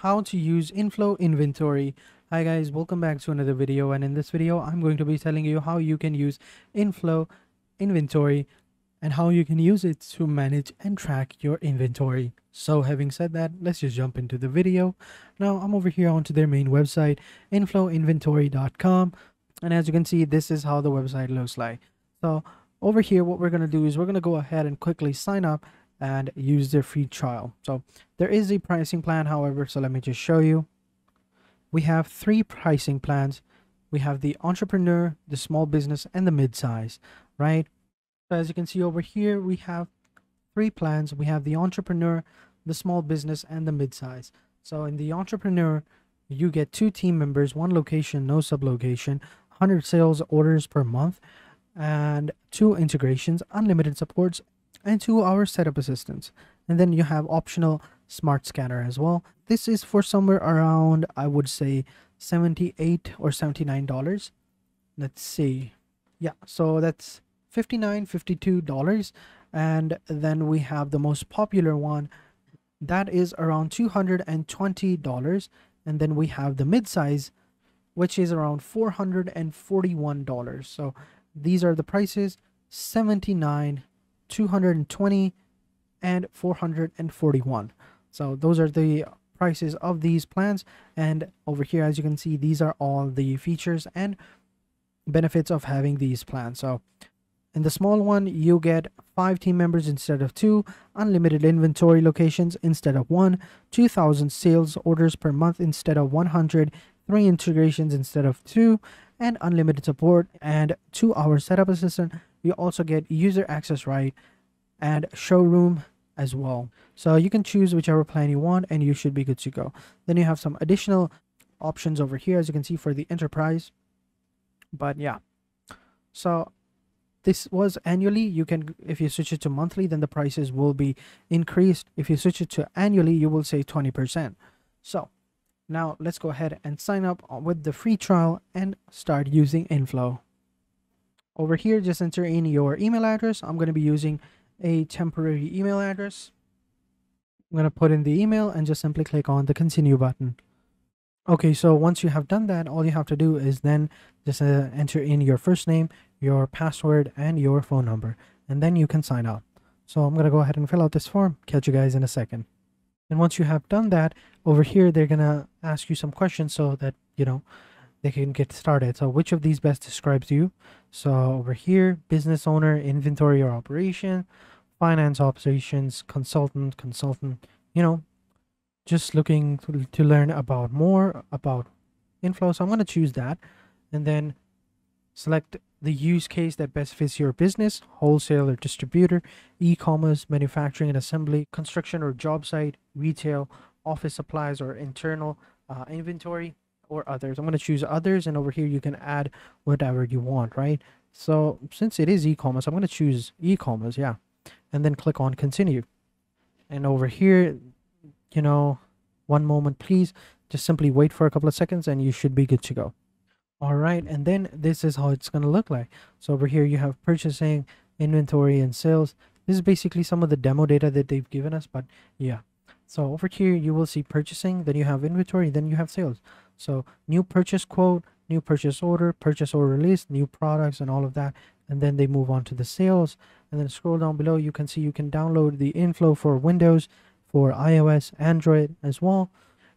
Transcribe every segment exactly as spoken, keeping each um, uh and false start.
how to use Inflow Inventory. Hi guys, welcome back to another video, and in this video I'm going to be telling you how you can use Inflow Inventory and how you can use it to manage and track your inventory. So having said that, let's just jump into the video. Now I'm over here onto their main website, inflow inventory dot com, and as you can see, this is how the website looks like. So over here, what we're going to do is we're going to go ahead and quickly sign up and use their free trial. So there is a pricing plan, however, so let me just show you. We have three pricing plans. We have the entrepreneur, the small business, and the mid-size, right? So as you can see over here, we have three plans. We have the entrepreneur, the small business, and the mid-size. So in the entrepreneur, you get two team members, one location, no sub-location, one hundred sales orders per month, and two integrations, unlimited supports, and two hour setup assistance. And then you have optional smart scanner as well. This is for somewhere around, I would say, seventy-eight or seventy-nine dollars. Let's see. Yeah, so that's fifty-nine, fifty-two dollars. And then we have the most popular one, that is around two hundred twenty dollars. And then we have the mid-size, which is around four hundred forty-one dollars. So these are the prices: seventy-nine, two hundred twenty, and four hundred forty-one. So those are the prices of these plans, and over here, as you can see, these are all the features and benefits of having these plans. So in the small one, you get five team members instead of two, unlimited inventory locations instead of one, two thousand sales orders per month instead of one hundred, three integrations instead of two, and unlimited support and two hour setup assistant. You also get user access right and showroom as well. So you can choose whichever plan you want and you should be good to go. Then you have some additional options over here, as you can see, for the enterprise. But yeah, so this was annually. You can, if you switch it to monthly, then the prices will be increased. If you switch it to annually, you will save twenty percent. So now let's go ahead and sign up with the free trial and start using Inflow. Over here, just enter in your email address. I'm going to be using a temporary email address. I'm going to put in the email and just simply click on the continue button. Okay, so once you have done that, all you have to do is then just uh, enter in your first name, your password, and your phone number, and then you can sign up. So I'm going to go ahead and fill out this form. Catch you guys in a second. And once you have done that, over here, they're going to ask you some questions so that, you know, they can get started. So which of these best describes you? So over here, business owner, inventory or operation, finance operations, consultant, consultant, you know, just looking to, to learn about more about Inflow. So I'm going to choose that and then select the use case that best fits your business: wholesale or distributor, e-commerce, manufacturing and assembly, construction or job site, retail, office supplies or internal uh, inventory, or others. I'm going to choose others, and over here you can add whatever you want, right? So since it is e-commerce, I'm going to choose e-commerce, yeah, and then click on continue. And over here, you know, one moment please, just simply wait for a couple of seconds and you should be good to go. All right, and then this is how it's going to look like. So over here you have purchasing, inventory, and sales. This is basically some of the demo data that they've given us, but yeah. So over here you will see purchasing, then you have inventory, then you have sales. So new purchase quote, new purchase order, purchase order list, new products, and all of that. And then they move on to the sales, and then scroll down below. You can see you can download the Inflow for Windows, for iOS, Android as well.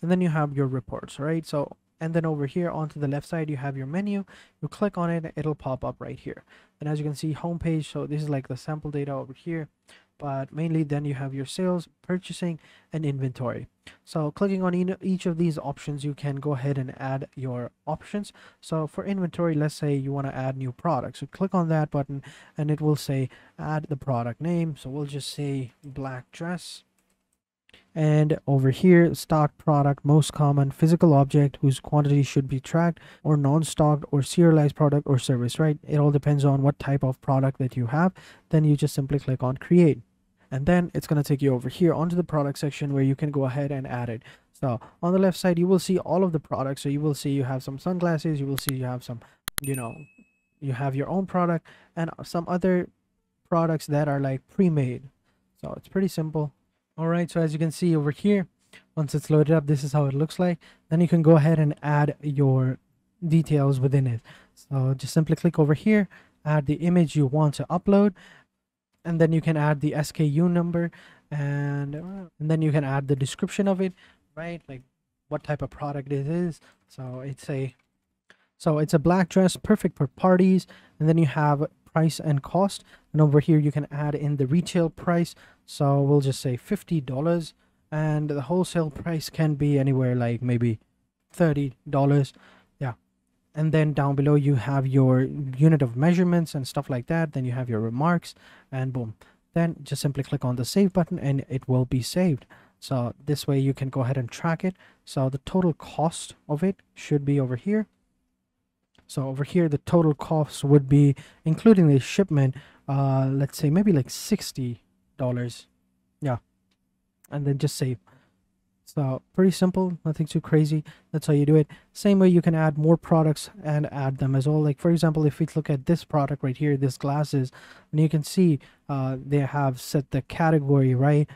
And then you have your reports, right? So, and then over here onto the left side, you have your menu. You click on it, it'll pop up right here. And as you can see, homepage. So this is like the sample data over here, but mainly then you have your sales, purchasing, and inventory. So clicking on each of these options, you can go ahead and add your options. So for inventory, let's say you want to add new products. So click on that button and it will say add the product name. So we'll just say black dress. And over here, stock product, most common physical object whose quantity should be tracked, or non-stocked or serialized product or service, right? It all depends on what type of product that you have. Then you just simply click on create, and then it's going to take you over here onto the product section where you can go ahead and add it. So on the left side, you will see all of the products. So you will see you have some sunglasses, you will see you have some, you know, you have your own product and some other products that are like pre-made. So it's pretty simple. All right, so as you can see over here, Once it's loaded up, this is how it looks like. Then you can go ahead and add your details within it. So just simply click over here, add the image you want to upload, and then you can add the S K U number, and, and then you can add the description of it, right? Like what type of product it is. So it's a so it's a black dress, perfect for parties. And then you have price and cost, and over here you can add in the retail price. So we'll just say fifty dollars, and the wholesale price can be anywhere like maybe thirty dollars. Yeah. And then down below you have your unit of measurements and stuff like that. Then you have your remarks, and boom. Then just simply click on the save button and it will be saved. So this way you can go ahead and track it. So the total cost of it should be over here. So over here the total cost would be, including the shipment, uh, let's say maybe like sixty dollars. Yeah. And then just save. So pretty simple, nothing too crazy. That's how you do it. Same way you can add more products and add them as well. Like for example, if we look at this product right here, this glasses, and you can see uh, they have set the category, right?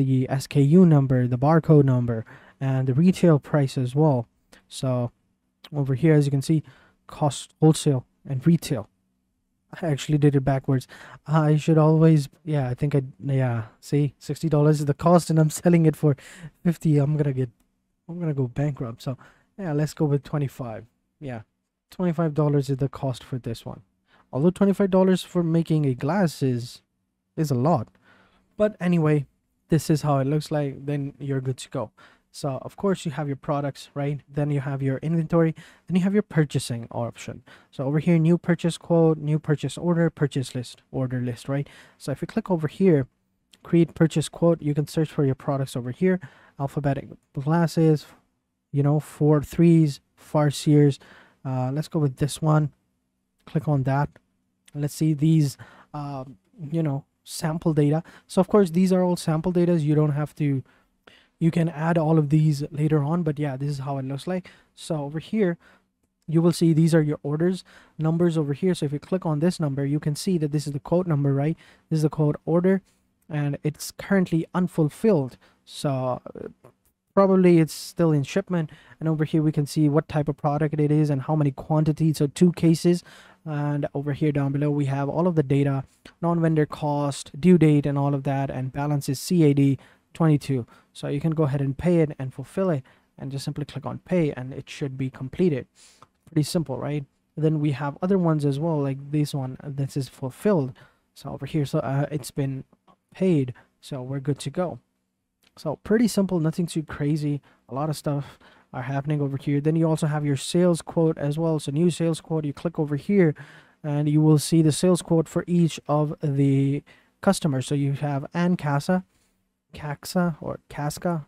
The S K U number, the barcode number, and the retail price as well. So over here, as you can see, cost, wholesale, and retail. I actually did it backwards. I should always, yeah, I think I, yeah, see, sixty dollars is the cost and I'm selling it for fifty dollars. I'm gonna get, I'm gonna go bankrupt. So yeah, let's go with twenty-five dollars. Yeah, twenty-five dollars is the cost for this one. Although twenty-five dollars for making a glass is, is a lot. But anyway, this is how it looks like. Then you're good to go. So of course you have your products, right? Then you have your inventory, then you have your purchasing option. So over here, new purchase quote, new purchase order, purchase list, order list, right? So if you click over here, create purchase quote, you can search for your products over here. Alphabetic glasses, you know, four threes, farseers. Uh, let's go with this one. Click on that. Let's see these, uh, you know, sample data. So of course, these are all sample data. You don't have to... You can add all of these later on, but yeah, this is how it looks like. So over here, you will see these are your orders, numbers over here. So if you click on this number, you can see that this is the quote number, right? This is the quote order, and it's currently unfulfilled. So probably it's still in shipment. And over here, we can see what type of product it is and how many quantities, so two cases. And over here down below, we have all of the data, non-vendor cost, due date, and all of that, and balance is C A D twenty-two. So you can go ahead and pay it and fulfill it, and just simply click on pay and it should be completed. Pretty simple, right? Then we have other ones as well, like this one, this is fulfilled. So over here, so uh, it's been paid, so we're good to go. So pretty simple, nothing too crazy. A lot of stuff are happening over here. Then you also have your sales quote as well. So new sales quote, you click over here and you will see the sales quote for each of the customers. So you have Ancasa, Caxa or Casca.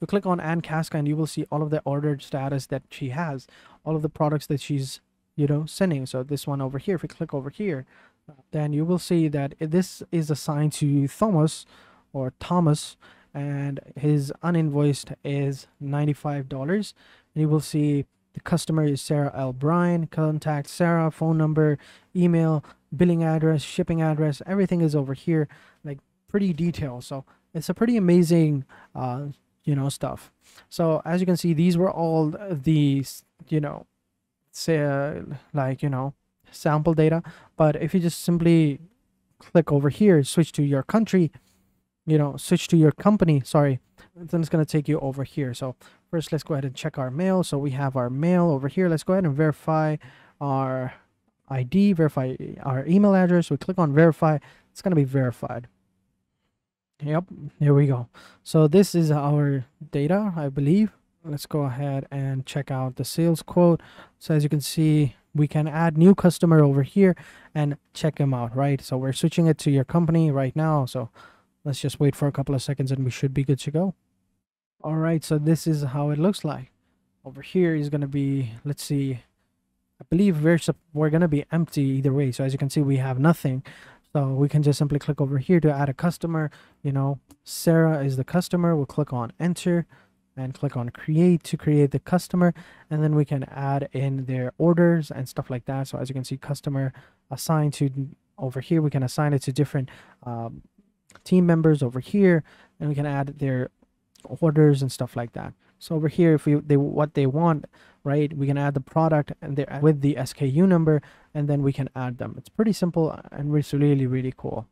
You click on Ann Casca and you will see all of the ordered status that she has, all of the products that she's, you know, sending. So this one over here, if we click over here, then you will see that this is assigned to Thomas or Thomas, and his uninvoiced is ninety-five dollars. And you will see the customer is Sarah L. Bryan, contact Sarah, phone number, email, billing address, shipping address, everything is over here, like pretty detailed. So it's a pretty amazing, uh, you know, stuff. So as you can see, these were all these, you know, say uh, like, you know, sample data. But if you just simply click over here, switch to your country, you know, switch to your company, sorry, then it's going to take you over here. So first, let's go ahead and check our mail. So we have our mail over here. Let's go ahead and verify our I D, verify our email address. We click on verify. It's going to be verified. Yep, here we go. So this is our data, I believe. Let's go ahead and check out the sales quote. So as you can see, we can add new customer over here and check them out, right? So we're switching it to your company right now. So let's just wait for a couple of seconds and we should be good to go. All right, so this is how it looks like. Over here is going to be, let's see, I believe we're, we're going to be empty either way. So as you can see, we have nothing. So we can just simply click over here to add a customer. You know, Sarah is the customer. We'll click on enter and click on create to create the customer. And then we can add in their orders and stuff like that. So as you can see, customer assigned to over here, we can assign it to different um, team members over here, and we can add their orders and stuff like that. So over here, if we they what they want, right, we can add the product and they with the S K U number, and then we can add them. It's pretty simple and it's really really cool.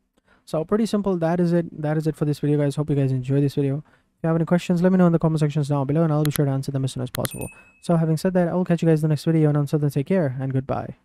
So pretty simple. That is it. That is it for this video, guys. Hope you guys enjoy this video. If you have any questions, let me know in the comment sections down below, and I'll be sure to answer them as soon as possible. So having said that, I will catch you guys in the next video, and until then, take care and goodbye.